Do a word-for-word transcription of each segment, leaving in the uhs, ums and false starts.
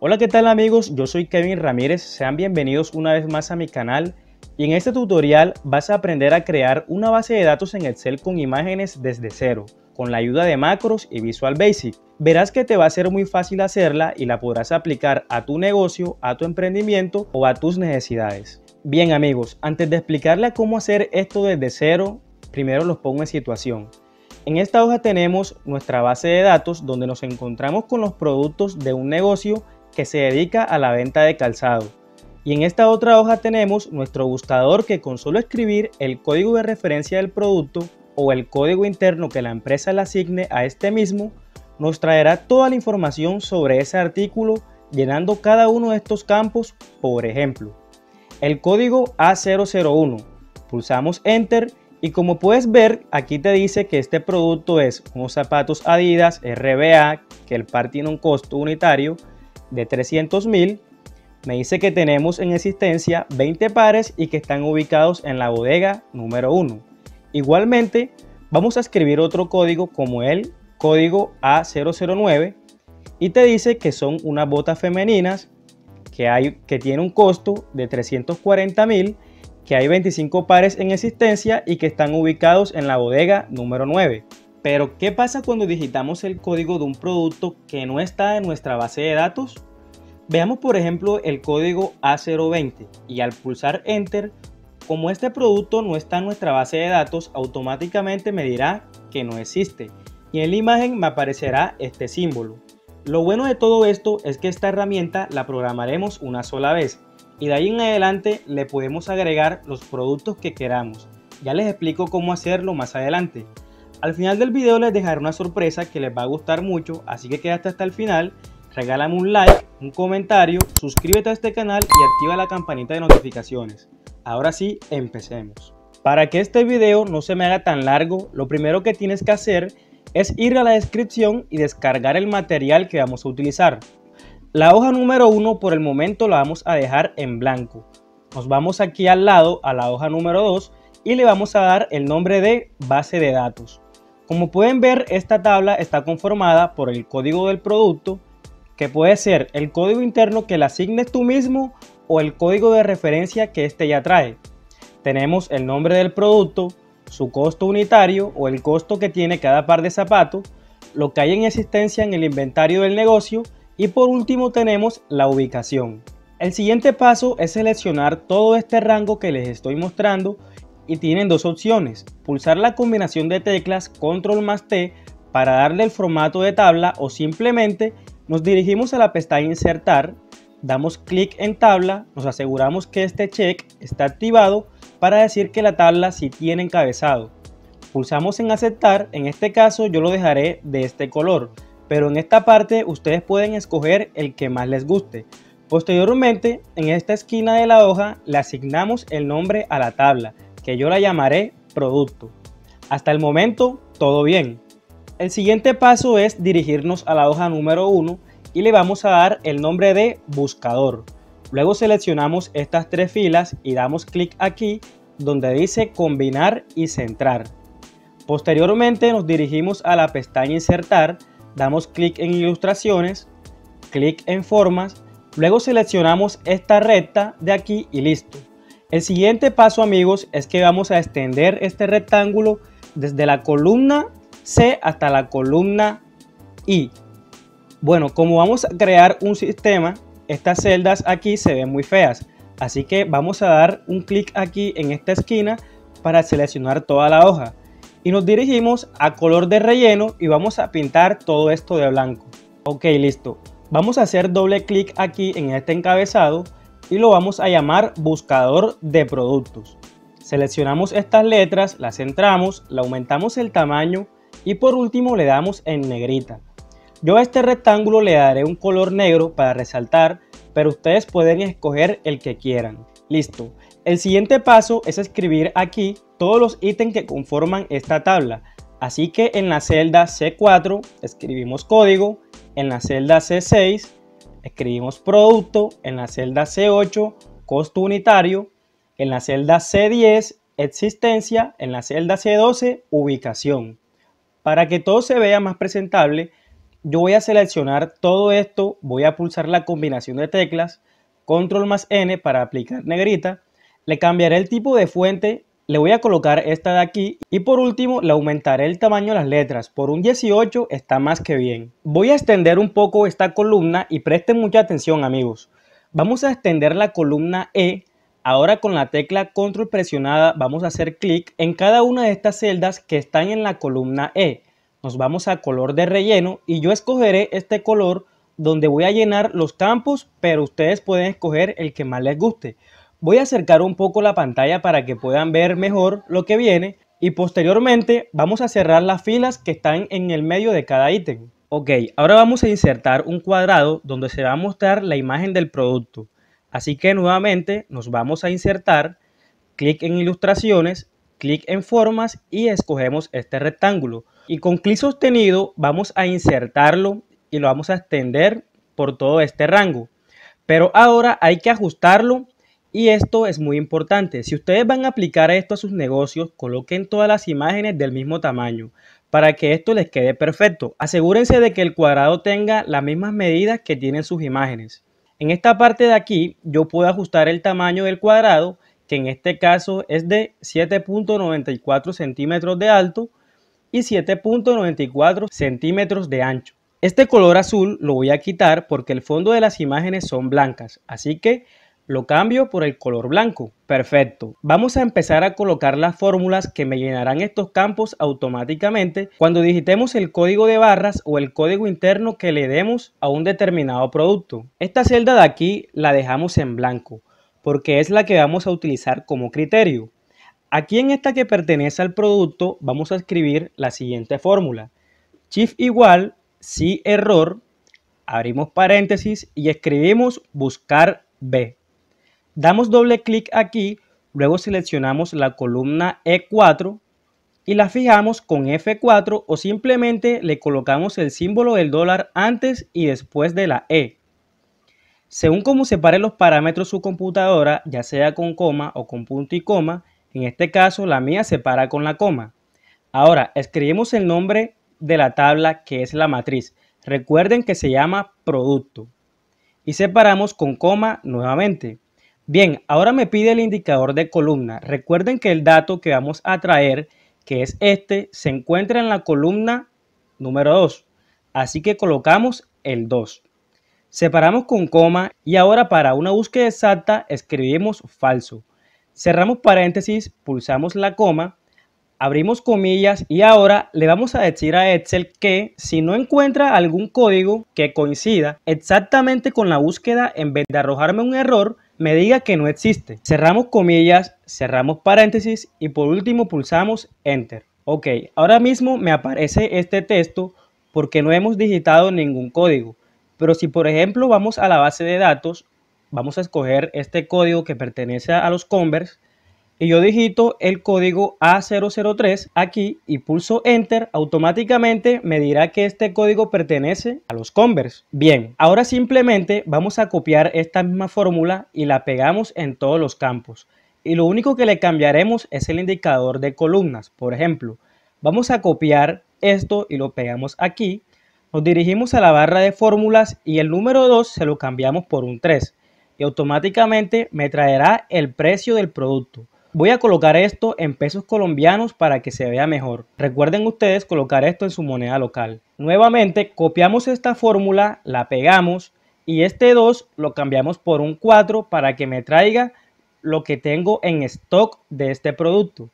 Hola, ¿qué tal amigos? Yo soy Kevin Ramírez, sean bienvenidos una vez más a mi canal y en este tutorial vas a aprender a crear una base de datos en Excel con imágenes desde cero, con la ayuda de macros y Visual Basic. Verás que te va a ser muy fácil hacerla y la podrás aplicar a tu negocio, a tu emprendimiento o a tus necesidades. Bien amigos, antes de explicarles cómo hacer esto desde cero, primero los pongo en situación. En esta hoja tenemos nuestra base de datos donde nos encontramos con los productos de un negocio que se dedica a la venta de calzado. Y en esta otra hoja tenemos nuestro buscador que con solo escribir el código de referencia del producto o el código interno que la empresa le asigne a este mismo, nos traerá toda la información sobre ese artículo llenando cada uno de estos campos, por ejemplo, el código A cero cero uno. Pulsamos Enter y como puedes ver aquí te dice que este producto es unos zapatos Adidas R B A, que el par tiene un costo unitario de trescientos mil. Me dice que tenemos en existencia veinte pares y que están ubicados en la bodega número uno. Igualmente vamos a escribir otro código como el código A cero cero nueve y te dice que son unas botas femeninas que, hay, que tiene un costo de trescientos cuarenta mil, que hay veinticinco pares en existencia y que están ubicados en la bodega número nueve. Pero ¿qué pasa cuando digitamos el código de un producto que no está en nuestra base de datos? Veamos por ejemplo el código A cero veinte y al pulsar Enter, como este producto no está en nuestra base de datos, automáticamente me dirá que no existe y en la imagen me aparecerá este símbolo. Lo bueno de todo esto es que esta herramienta la programaremos una sola vez y de ahí en adelante le podemos agregar los productos que queramos. Ya les explico cómo hacerlo más adelante. Al final del video les dejaré una sorpresa que les va a gustar mucho, así que quédate hasta el final, regálame un like, un comentario, suscríbete a este canal y activa la campanita de notificaciones. Ahora sí, empecemos. Para que este video no se me haga tan largo, lo primero que tienes que hacer es ir a la descripción y descargar el material que vamos a utilizar. La hoja número uno por el momento la vamos a dejar en blanco. Nos vamos aquí al lado a la hoja número dos y le vamos a dar el nombre de base de datos. Como pueden ver, esta tabla está conformada por el código del producto, que puede ser el código interno que le asignes tú mismo o el código de referencia que este ya trae. Tenemos el nombre del producto, su costo unitario o el costo que tiene cada par de zapatos, lo que hay en existencia en el inventario del negocio y por último tenemos la ubicación. El siguiente paso es seleccionar todo este rango que les estoy mostrando y tienen dos opciones, pulsar la combinación de teclas Control más T para darle el formato de tabla o simplemente nos dirigimos a la pestaña Insertar, damos clic en Tabla, nos aseguramos que este check está activado para decir que la tabla sí tiene encabezado. Pulsamos en Aceptar, en este caso yo lo dejaré de este color, pero en esta parte ustedes pueden escoger el que más les guste. Posteriormente, en esta esquina de la hoja le asignamos el nombre a la tabla, que yo la llamaré producto. Hasta el momento todo bien. El siguiente paso es dirigirnos a la hoja número uno y le vamos a dar el nombre de buscador. Luego seleccionamos estas tres filas y damos clic aquí donde dice combinar y centrar. Posteriormente nos dirigimos a la pestaña insertar, damos clic en ilustraciones, clic en formas, luego seleccionamos esta recta de aquí y listo. El siguiente paso amigos es que vamos a extender este rectángulo desde la columna C hasta la columna I. Bueno, como vamos a crear un sistema, estas celdas aquí se ven muy feas, así que vamos a dar un clic aquí en esta esquina para seleccionar toda la hoja y nos dirigimos a color de relleno y vamos a pintar todo esto de blanco. Ok, listo. Vamos a hacer doble clic aquí en este encabezado y lo vamos a llamar buscador de productos. Seleccionamos estas letras, las centramos, le aumentamos el tamaño y por último le damos en negrita. Yo a este rectángulo le daré un color negro para resaltar, pero ustedes pueden escoger el que quieran. Listo. El siguiente paso es escribir aquí todos los ítems que conforman esta tabla. Así que en la celda C cuatro escribimos código, en la celda C seis escribimos producto, en la celda C ocho costo unitario, en la celda C diez existencia, en la celda C doce ubicación. Para que todo se vea más presentable, yo voy a seleccionar todo esto, voy a pulsar la combinación de teclas, control más N para aplicar negrita, le cambiaré el tipo de fuente, le voy a colocar esta de aquí y por último le aumentaré el tamaño de las letras, por un dieciocho está más que bien. Voy a extender un poco esta columna y presten mucha atención amigos. Vamos a extender la columna E. Ahora con la tecla control presionada vamos a hacer clic en cada una de estas celdas que están en la columna E. Nos vamos a color de relleno y yo escogeré este color donde voy a llenar los campos, pero ustedes pueden escoger el que más les guste. Voy a acercar un poco la pantalla para que puedan ver mejor lo que viene y posteriormente vamos a cerrar las filas que están en el medio de cada ítem. Ok, ahora vamos a insertar un cuadrado donde se va a mostrar la imagen del producto. Así que nuevamente nos vamos a insertar, clic en ilustraciones, clic en formas y escogemos este rectángulo. Y con clic sostenido vamos a insertarlo y lo vamos a extender por todo este rango. Pero ahora hay que ajustarlo y esto es muy importante. Si ustedes van a aplicar esto a sus negocios, coloquen todas las imágenes del mismo tamaño para que esto les quede perfecto. Asegúrense de que el cuadrado tenga las mismas medidas que tienen sus imágenes. En esta parte de aquí yo puedo ajustar el tamaño del cuadrado, que en este caso es de siete punto noventa y cuatro centímetros de alto y siete punto noventa y cuatro centímetros de ancho. Este color azul lo voy a quitar porque el fondo de las imágenes son blancas, así que lo cambio por el color blanco. Perfecto. Vamos a empezar a colocar las fórmulas que me llenarán estos campos automáticamente cuando digitemos el código de barras o el código interno que le demos a un determinado producto. Esta celda de aquí la dejamos en blanco porque es la que vamos a utilizar como criterio. Aquí en esta que pertenece al producto vamos a escribir la siguiente fórmula. Shift igual, si error, abrimos paréntesis y escribimos buscar B. Damos doble clic aquí, luego seleccionamos la columna E cuatro y la fijamos con F cuatro o simplemente le colocamos el símbolo del dólar antes y después de la E. Según como separe los parámetros su computadora, ya sea con coma o con punto y coma, en este caso la mía se para con la coma. Ahora escribimos el nombre de la tabla que es la matriz, recuerden que se llama producto y separamos con coma nuevamente. Bien, ahora me pide el indicador de columna. Recuerden que el dato que vamos a traer, que es este, se encuentra en la columna número dos. Así que colocamos el dos. Separamos con coma y ahora para una búsqueda exacta escribimos falso. Cerramos paréntesis, pulsamos la coma, abrimos comillas y ahora le vamos a decir a Excel que si no encuentra algún código que coincida exactamente con la búsqueda, en vez de arrojarme un error, me diga que no existe. Cerramos comillas, cerramos paréntesis y por último pulsamos Enter. Ok, ahora mismo me aparece este texto porque no hemos digitado ningún código. Pero si por ejemplo vamos a la base de datos, vamos a escoger este código que pertenece a los Converse y yo digito el código A cero cero tres aquí y pulso Enter, automáticamente me dirá que este código pertenece a los Converse. Bien, ahora simplemente vamos a copiar esta misma fórmula y la pegamos en todos los campos. Y lo único que le cambiaremos es el indicador de columnas. Por ejemplo, vamos a copiar esto y lo pegamos aquí. Nos dirigimos a la barra de fórmulas y el número dos se lo cambiamos por un tres. Y automáticamente me traerá el precio del producto. Voy a colocar esto en pesos colombianos para que se vea mejor. Recuerden ustedes colocar esto en su moneda local. Nuevamente copiamos esta fórmula, la pegamos y este dos lo cambiamos por un cuatro para que me traiga lo que tengo en stock de este producto.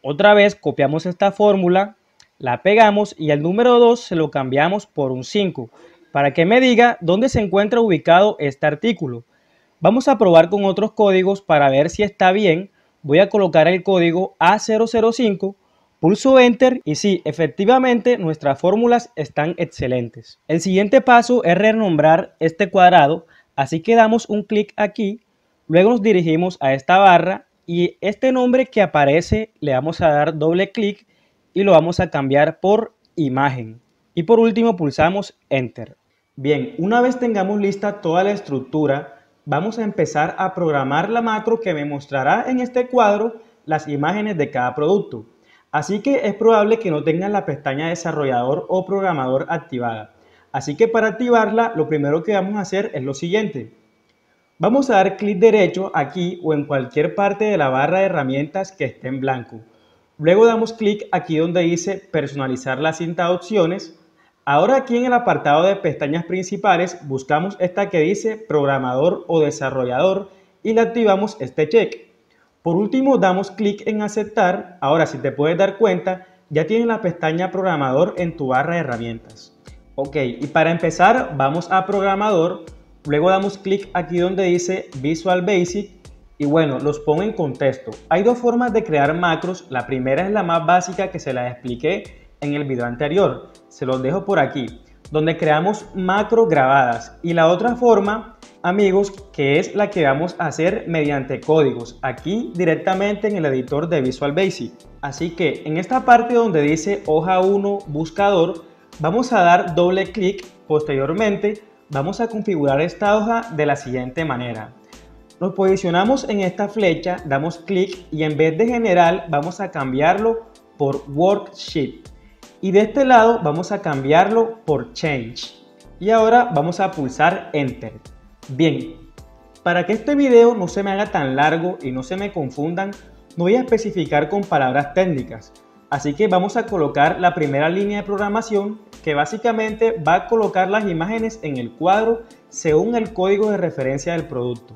Otra vez copiamos esta fórmula, la pegamos y el número dos se lo cambiamos por un cinco para que me diga dónde se encuentra ubicado este artículo. Vamos a probar con otros códigos para ver si está bien. Voy a colocar el código A cero cero cinco, pulso Enter y sí, efectivamente nuestras fórmulas están excelentes. El siguiente paso es renombrar este cuadrado, así que damos un clic aquí, luego nos dirigimos a esta barra y este nombre que aparece le vamos a dar doble clic y lo vamos a cambiar por imagen. Y por último pulsamos Enter. Bien, una vez tengamos lista toda la estructura, vamos a empezar a programar la macro que me mostrará en este cuadro las imágenes de cada producto. Así que es probable que no tengan la pestaña desarrollador o programador activada. Así que para activarla, lo primero que vamos a hacer es lo siguiente. Vamos a dar clic derecho aquí o en cualquier parte de la barra de herramientas que esté en blanco. Luego damos clic aquí donde dice personalizar la cinta de opciones. Ahora aquí en el apartado de pestañas principales buscamos esta que dice programador o desarrollador y le activamos este check. Por último damos clic en aceptar. Ahora si te puedes dar cuenta ya tienes la pestaña programador en tu barra de herramientas. Ok, y para empezar vamos a programador. Luego damos clic aquí donde dice Visual Basic. Y bueno, los pongo en contexto. Hay dos formas de crear macros. La primera es la más básica que se las expliqué en el video anterior. Se los dejo por aquí, donde creamos macros grabadas. Y la otra forma, amigos, que es la que vamos a hacer mediante códigos. Aquí directamente en el editor de Visual Basic. Así que en esta parte donde dice hoja uno, buscador, vamos a dar doble clic. Posteriormente, vamos a configurar esta hoja de la siguiente manera. Nos posicionamos en esta flecha, damos clic y en vez de general vamos a cambiarlo por worksheet. Y de este lado vamos a cambiarlo por change. Y ahora vamos a pulsar enter. Bien, para que este video no se me haga tan largo y no se me confundan, no voy a especificar con palabras técnicas. Así que vamos a colocar la primera línea de programación que básicamente va a colocar las imágenes en el cuadro según el código de referencia del producto.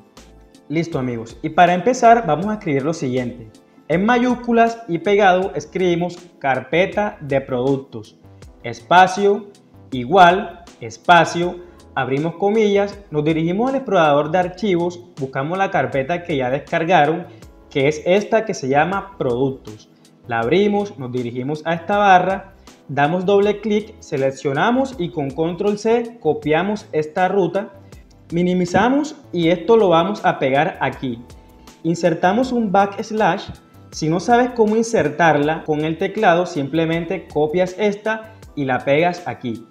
Listo amigos, y para empezar vamos a escribir lo siguiente. En mayúsculas y pegado escribimos carpeta de productos, espacio, igual, espacio, abrimos comillas, nos dirigimos al explorador de archivos, buscamos la carpeta que ya descargaron, que es esta que se llama productos. La abrimos, nos dirigimos a esta barra, damos doble clic, seleccionamos y con control C copiamos esta ruta. Minimizamos y esto lo vamos a pegar aquí. Insertamos un backslash. Si no sabes cómo insertarla con el teclado, simplemente copias esta y la pegas aquí.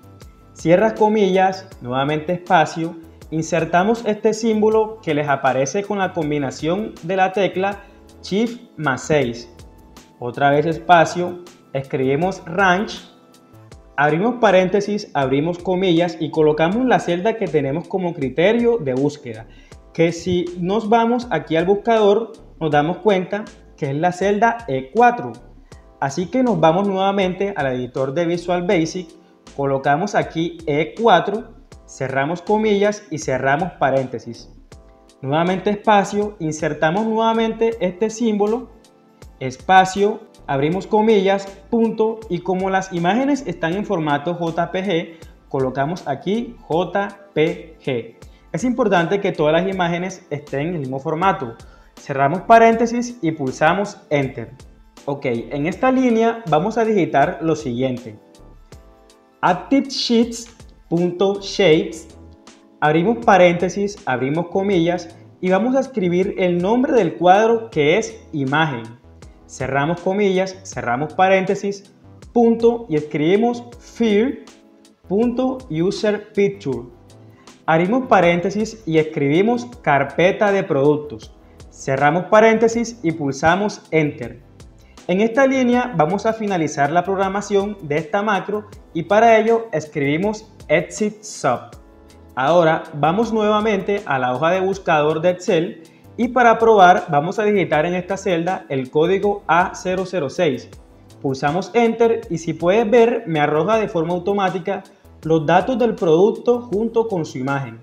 Cierras comillas, nuevamente espacio. Insertamos este símbolo que les aparece con la combinación de la tecla Shift más seis. Otra vez espacio. Escribimos range. Abrimos paréntesis, abrimos comillas y colocamos la celda que tenemos como criterio de búsqueda. Que si nos vamos aquí al buscador, nos damos cuenta que es la celda E cuatro. Así que nos vamos nuevamente al editor de Visual Basic, colocamos aquí E cuatro, cerramos comillas y cerramos paréntesis. Nuevamente espacio, insertamos nuevamente este símbolo, espacio, abrimos comillas, punto, y como las imágenes están en formato J P G, colocamos aquí J P G. Es importante que todas las imágenes estén en el mismo formato. Cerramos paréntesis y pulsamos Enter. Ok, en esta línea vamos a digitar lo siguiente. ActiveSheets.Shapes. Abrimos paréntesis, abrimos comillas y vamos a escribir el nombre del cuadro que es imagen. Cerramos comillas, cerramos paréntesis, punto y escribimos figure.userPicture. Abrimos paréntesis y escribimos carpeta de productos. Cerramos paréntesis y pulsamos Enter. En esta línea vamos a finalizar la programación de esta macro y para ello escribimos exit sub. Ahora vamos nuevamente a la hoja de buscador de Excel. Y para probar vamos a digitar en esta celda el código A cero cero seis. Pulsamos Enter y si puedes ver me arroja de forma automática los datos del producto junto con su imagen.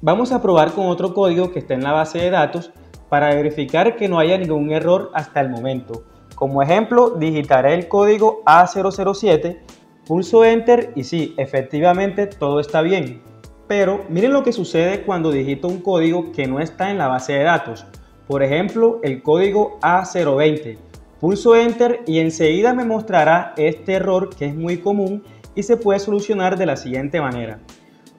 Vamos a probar con otro código que está en la base de datos para verificar que no haya ningún error hasta el momento. Como ejemplo digitaré el código A cero cero siete, pulso Enter y sí, efectivamente todo está bien. Pero miren lo que sucede cuando digito un código que no está en la base de datos. Por ejemplo, el código A cero veinte. Pulso Enter y enseguida me mostrará este error que es muy común y se puede solucionar de la siguiente manera.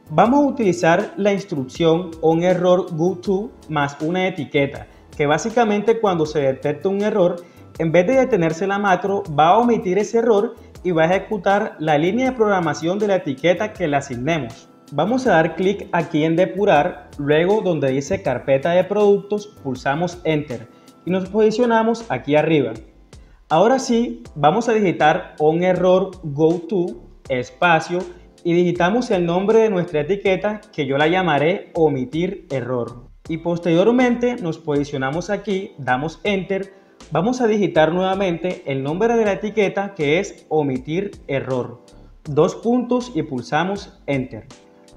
Vamos a utilizar la instrucción onErrorGoTo más una etiqueta, que básicamente cuando se detecta un error, en vez de detenerse la macro, va a omitir ese error y va a ejecutar la línea de programación de la etiqueta que le asignemos. Vamos a dar clic aquí en depurar, luego donde dice carpeta de productos pulsamos Enter y nos posicionamos aquí arriba. Ahora sí, vamos a digitar onErrorGoTo espacio y digitamos el nombre de nuestra etiqueta, que yo la llamaré omitir error. Y posteriormente nos posicionamos aquí, damos Enter, vamos a digitar nuevamente el nombre de la etiqueta, que es omitir error, dos puntos, y pulsamos Enter.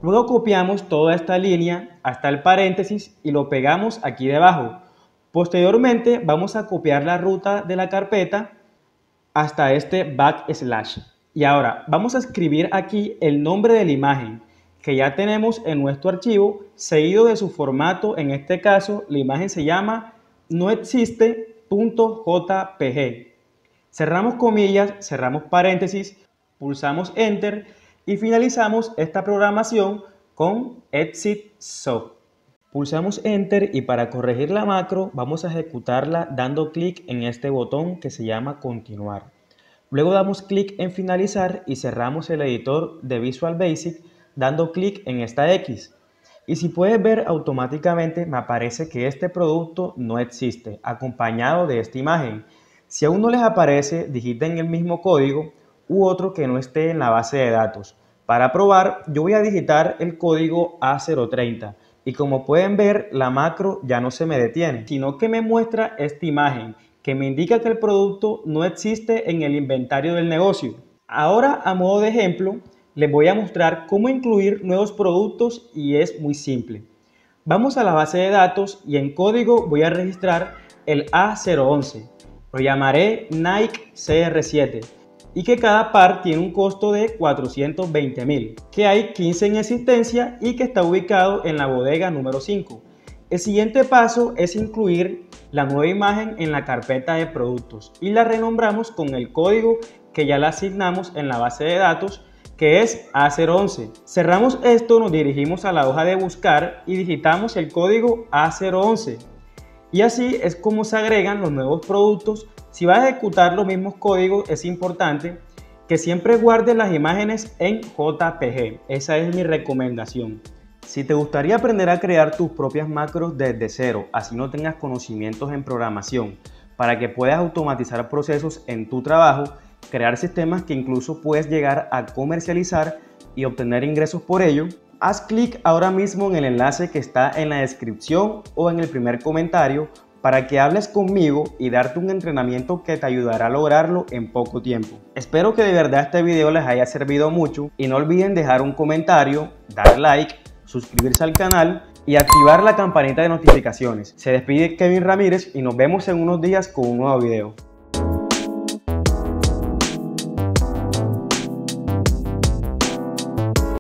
Luego copiamos toda esta línea hasta el paréntesis y lo pegamos aquí debajo. Posteriormente vamos a copiar la ruta de la carpeta hasta este backslash. Y ahora vamos a escribir aquí el nombre de la imagen que ya tenemos en nuestro archivo, seguido de su formato. En este caso la imagen se llama noexiste.jpg. Cerramos comillas, cerramos paréntesis, pulsamos Enter y finalizamos esta programación con Exit Soft. Pulsamos Enter y para corregir la macro vamos a ejecutarla dando clic en este botón que se llama Continuar. Luego damos clic en Finalizar y cerramos el editor de Visual Basic dando clic en esta X. Y si puedes ver, automáticamente me aparece que este producto no existe, acompañado de esta imagen. Si aún no les aparece, digiten el mismo código u otro que no esté en la base de datos. Para probar, yo voy a digitar el código A cero treinta. Y como pueden ver, la macro ya no se me detiene, sino que me muestra esta imagen que me indica que el producto no existe en el inventario del negocio. Ahora, a modo de ejemplo, les voy a mostrar cómo incluir nuevos productos y es muy simple. Vamos a la base de datos y en código voy a registrar el A cero once. Lo llamaré Nike C R siete y que cada par tiene un costo de cuatrocientos veinte mil, que hay quince en existencia y que está ubicado en la bodega número cinco. El siguiente paso es incluir la nueva imagen en la carpeta de productos y la renombramos con el código que ya la asignamos en la base de datos, que es A cero once. Cerramos esto, nos dirigimos a la hoja de buscar y digitamos el código A cero once. Y así es como se agregan los nuevos productos. Si vas a ejecutar los mismos códigos, es importante que siempre guardes las imágenes en J P G. Esa es mi recomendación. Si te gustaría aprender a crear tus propias macros desde cero, así no tengas conocimientos en programación, para que puedas automatizar procesos en tu trabajo, crear sistemas que incluso puedes llegar a comercializar y obtener ingresos por ello, haz clic ahora mismo en el enlace que está en la descripción o en el primer comentario para que hables conmigo y darte un entrenamiento que te ayudará a lograrlo en poco tiempo. Espero que de verdad este video les haya servido mucho y no olviden dejar un comentario, dar like, suscribirse al canal y activar la campanita de notificaciones. Se despide Kevin Ramírez y nos vemos en unos días con un nuevo video.